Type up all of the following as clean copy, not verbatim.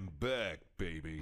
I'm back, baby.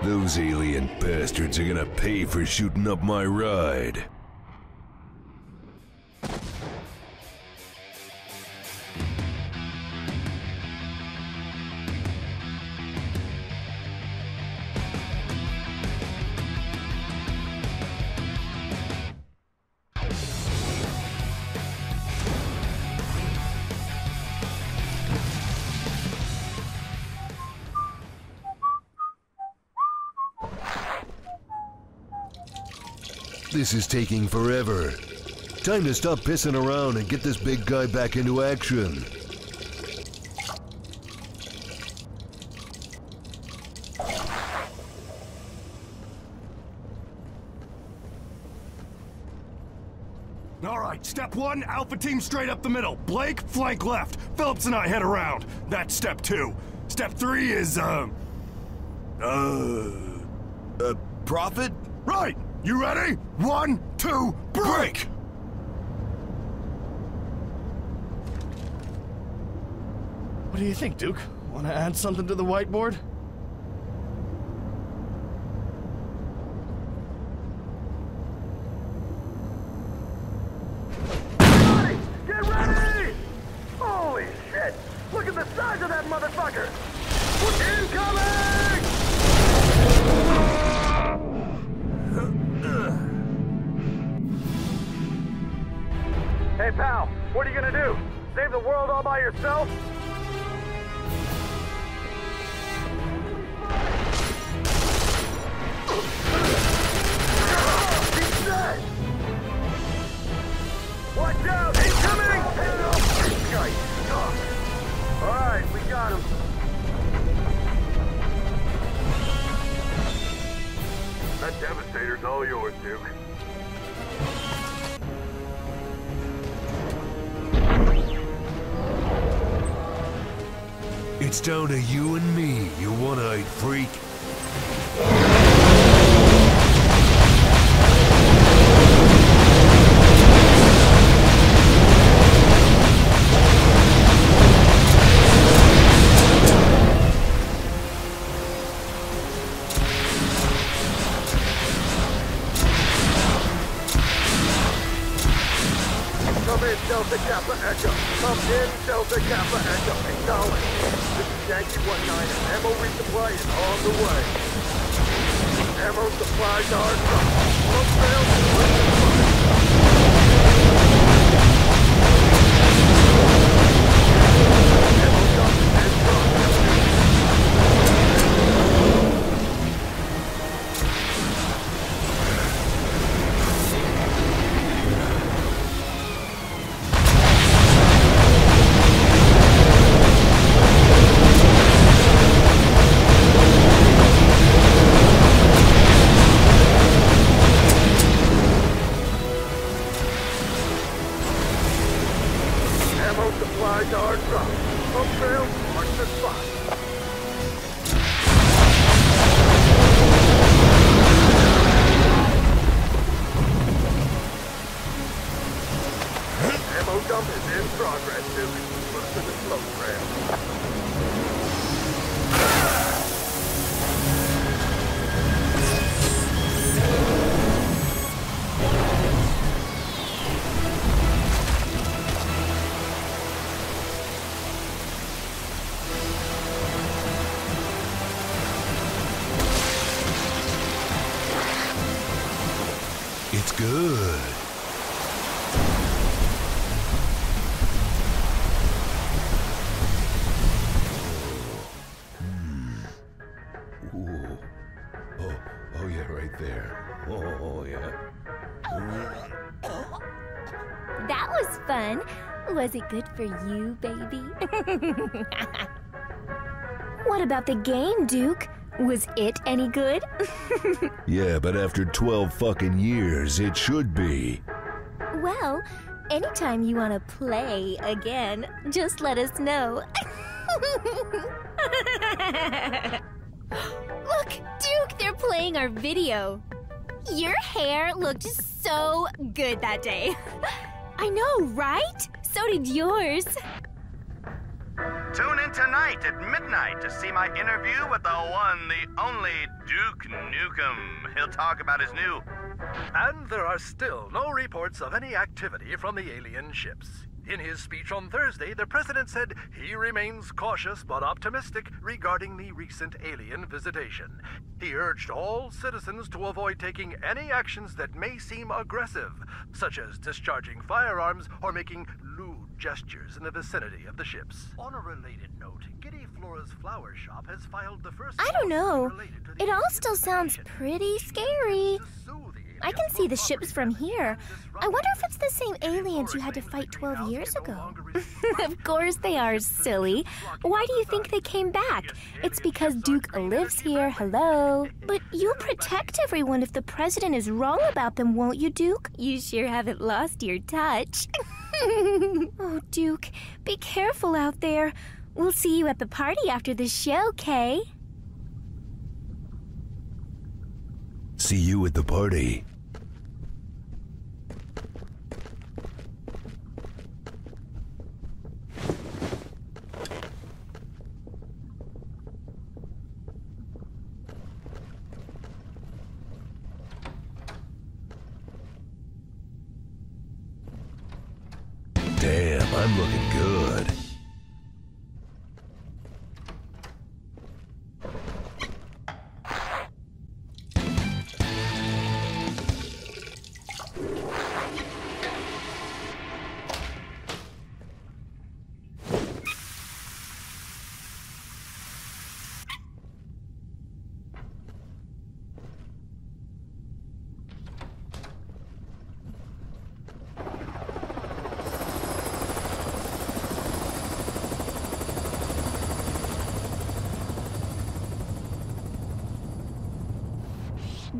Those alien bastards are gonna pay for shooting up my ride. This is taking forever. Time to stop pissing around and get this big guy back into action. All right, step one, Alpha Team straight up the middle. Blake, flank left. Phillips and I head around. That's step two. Step three is, Prophet? Right! You ready? 1, 2, break! What do you think, Duke? Wanna add something to the whiteboard? Everybody, get ready! Holy shit! Look at the size of that motherfucker! We're incoming! Hey pal, what are you gonna do? Save the world all by yourself? He's dead! Watch out! Incoming! Alright, we got him. That Devastator's all yours, Duke. It's down to you and me, you one-eyed freak. Come in, Delta Kappa Echo. Come in, Delta Kappa Echo. Acknowledge. This is Yankee 19. Ammo resupply is on the way. Ammo supplies are coming. Smoke fails to resupply. Both supplies are dropped. Upsell, mark the spot. Ammo dump is in progress, dude. Look to the slow trail. It's good. That was fun. Was it good for you, baby? What about the game, Duke? Was it any good? Yeah, but after 12 fucking years, it should be. Well, anytime you want to play again, just let us know. Look, Duke, they're playing our video. Your hair looked so good that day. I know, right? So did yours. Tune in tonight at midnight to see my interview with the one, the only Duke Nukem. He'll talk about his new... And there are still no reports of any activity from the alien ships. In his speech on Thursday, the president said he remains cautious but optimistic regarding the recent alien visitation. He urged all citizens to avoid taking any actions that may seem aggressive, such as discharging firearms or making lewd gestures in the vicinity of the ships. On a related note, Giddy Flora's Flower Shop has filed the first... I don't know. It all still sounds pretty scary. I can see the ships from here. I wonder if it's the same aliens you had to fight 12 years ago. Of course they are, silly. Why do you think they came back? It's because Duke lives here, hello. But you'll protect everyone if the president is wrong about them, won't you, Duke? You sure haven't lost your touch. Oh, Duke, be careful out there. We'll see you at the party after the show, Kay. See you at the party. Damn, I'm looking good.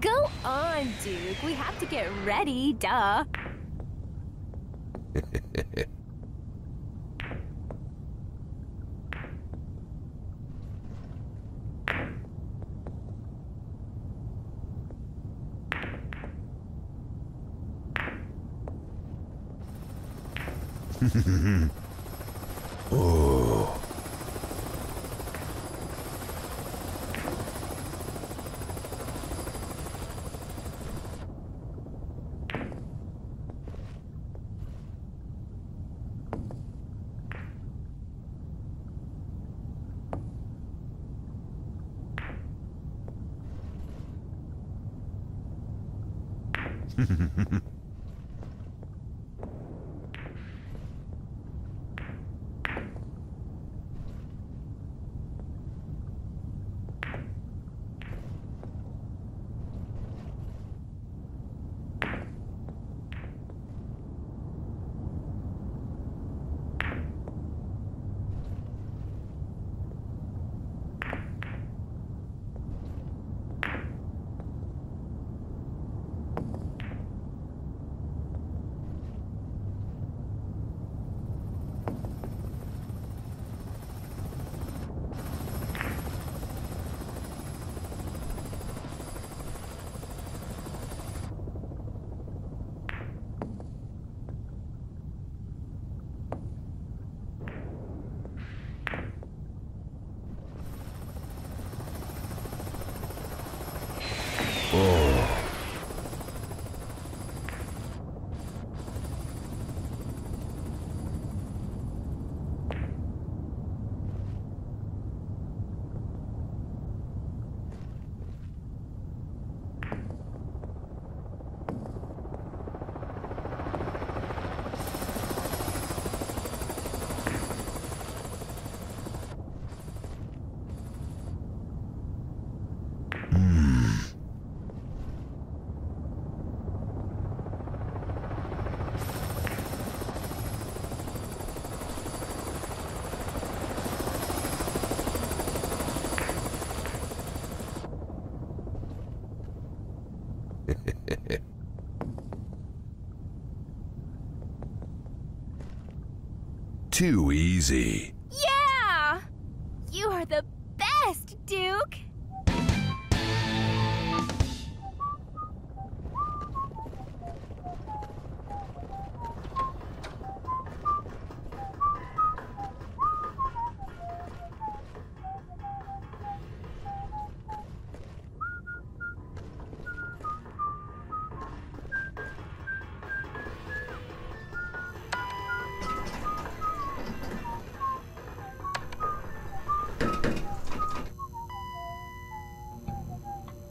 Go on, Duke. We have to get ready, duh. Oh. Too easy. Yeah! You are the best, Duke!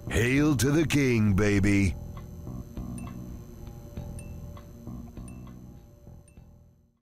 Hail to the king, baby.